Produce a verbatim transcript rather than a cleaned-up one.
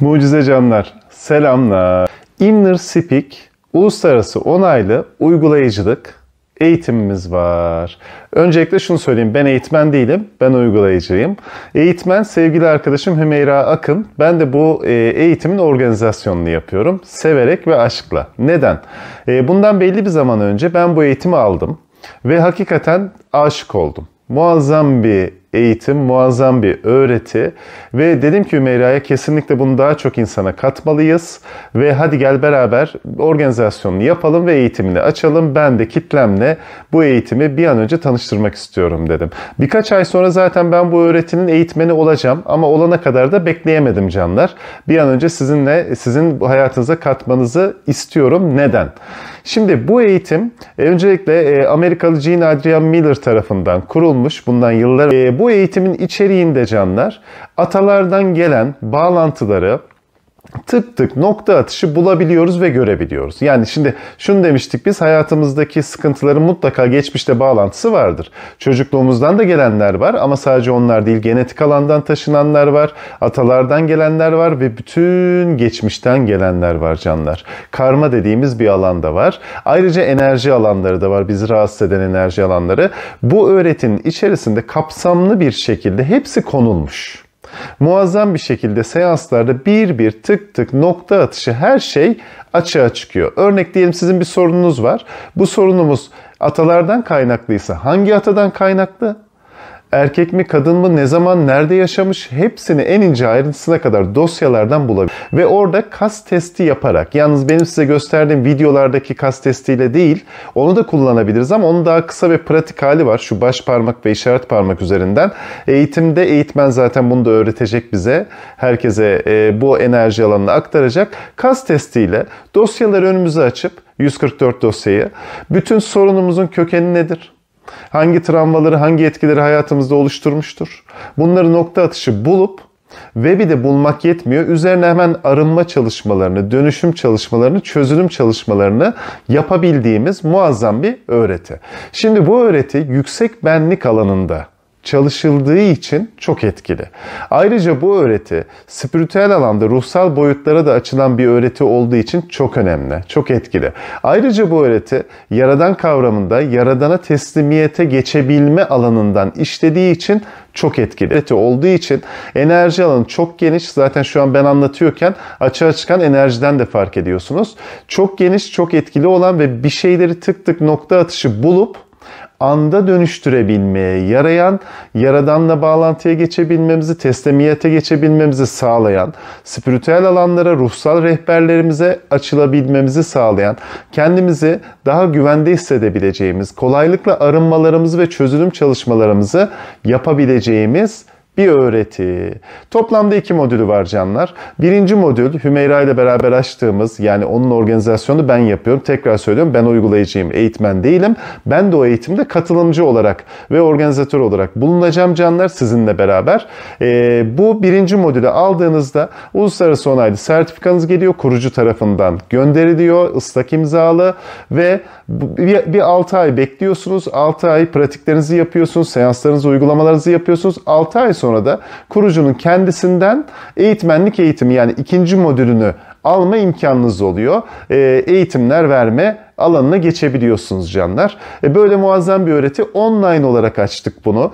Mucize canlar, selamlar. Inner Speak, uluslararası onaylı uygulayıcılık eğitimimiz var. Öncelikle şunu söyleyeyim, ben eğitmen değilim, ben uygulayıcıyım. Eğitmen sevgili arkadaşım Hümeyra Akın. Ben de bu eğitimin organizasyonunu yapıyorum. Severek ve aşkla. Neden? Bundan belli bir zaman önce ben bu eğitimi aldım. Ve hakikaten aşık oldum. Muazzam bir eğitim, muazzam bir öğreti ve dedim ki Hümeyra'ya kesinlikle bunu daha çok insana katmalıyız ve hadi gel beraber organizasyonunu yapalım ve eğitimini açalım. Ben de kitlemle bu eğitimi bir an önce tanıştırmak istiyorum dedim. Birkaç ay sonra zaten ben bu öğretinin eğitmeni olacağım ama olana kadar da bekleyemedim canlar. Bir an önce sizinle, sizin hayatınıza katmanızı istiyorum. Neden? Şimdi bu eğitim öncelikle Amerikalı Jean Adrian Miller tarafından kurulmuş. Bundan yıllar önce bu Bu eğitimin içeriğinde canlar atalardan gelen bağlantıları tık tık nokta atışı bulabiliyoruz ve görebiliyoruz. Yani şimdi şunu demiştik biz, hayatımızdaki sıkıntıların mutlaka geçmişte bağlantısı vardır. Çocukluğumuzdan da gelenler var ama sadece onlar değil, genetik alandan taşınanlar var, atalardan gelenler var ve bütün geçmişten gelenler var canlar. Karma dediğimiz bir alanda var. Ayrıca enerji alanları da var, bizi rahatsız eden enerji alanları. Bu öğretinin içerisinde kapsamlı bir şekilde hepsi konulmuş. Muazzam bir şekilde seanslarda bir bir tık tık nokta atışı her şey açığa çıkıyor. Örnek diyelim, sizin bir sorununuz var. Bu sorunumuz atalardan kaynaklıysa hangi atadan kaynaklı? Erkek mi, kadın mı, ne zaman, nerede yaşamış, hepsini en ince ayrıntısına kadar dosyalardan bulabilir. Ve orada kas testi yaparak, yalnız benim size gösterdiğim videolardaki kas testiyle değil, onu da kullanabiliriz ama onun daha kısa ve pratik hali var. Şu baş parmak ve işaret parmak üzerinden. Eğitimde eğitmen zaten bunu da öğretecek bize. Herkese bu enerji alanını aktaracak. Kas testiyle dosyaları önümüze açıp, yüz kırk dört dosyayı, bütün sorunumuzun kökeni nedir? Hangi travmaları, hangi etkileri hayatımızda oluşturmuştur? Bunları nokta atışı bulup ve bir de bulmak yetmiyor. Üzerine hemen arınma çalışmalarını, dönüşüm çalışmalarını, çözülüm çalışmalarını yapabildiğimiz muazzam bir öğreti. Şimdi bu öğreti yüksek benlik alanında çalışıldığı için çok etkili. Ayrıca bu öğreti spiritüel alanda ruhsal boyutlara da açılan bir öğreti olduğu için çok önemli, çok etkili. Ayrıca bu öğreti yaradan kavramında yaradana teslimiyete geçebilme alanından işlediği için çok etkili. Öğreti olduğu için enerji alanı çok geniş. Zaten şu an ben anlatıyorken açığa çıkan enerjiden de fark ediyorsunuz. Çok geniş, çok etkili olan ve bir şeyleri tık tık nokta atışı bulup anda dönüştürebilmeye yarayan, yaradanla bağlantıya geçebilmemizi, teslimiyete geçebilmemizi sağlayan, spiritüel alanlara, ruhsal rehberlerimize açılabilmemizi sağlayan, kendimizi daha güvende hissedebileceğimiz, kolaylıkla arınmalarımızı ve çözülüm çalışmalarımızı yapabileceğimiz bir öğreti. Toplamda iki modülü var canlar. Birinci modül Hümeyra ile beraber açtığımız, yani onun organizasyonunu ben yapıyorum. Tekrar söylüyorum, ben uygulayıcıyım, eğitmen değilim. Ben de o eğitimde katılımcı olarak ve organizatör olarak bulunacağım canlar sizinle beraber. Ee, bu birinci modülü aldığınızda uluslararası onaylı sertifikanız geliyor. Kurucu tarafından gönderiliyor, ıslak imzalı ve bir, bir altı ay bekliyorsunuz. altı ay pratiklerinizi yapıyorsunuz, seanslarınızı, uygulamalarınızı yapıyorsunuz. altı ay sonra sonra da kurucunun kendisinden eğitmenlik eğitimi, yani ikinci modülünü alma imkanınız oluyor. E, eğitimler verme alanına geçebiliyorsunuz canlar. E, böyle muazzam bir öğreti. Online olarak açtık bunu.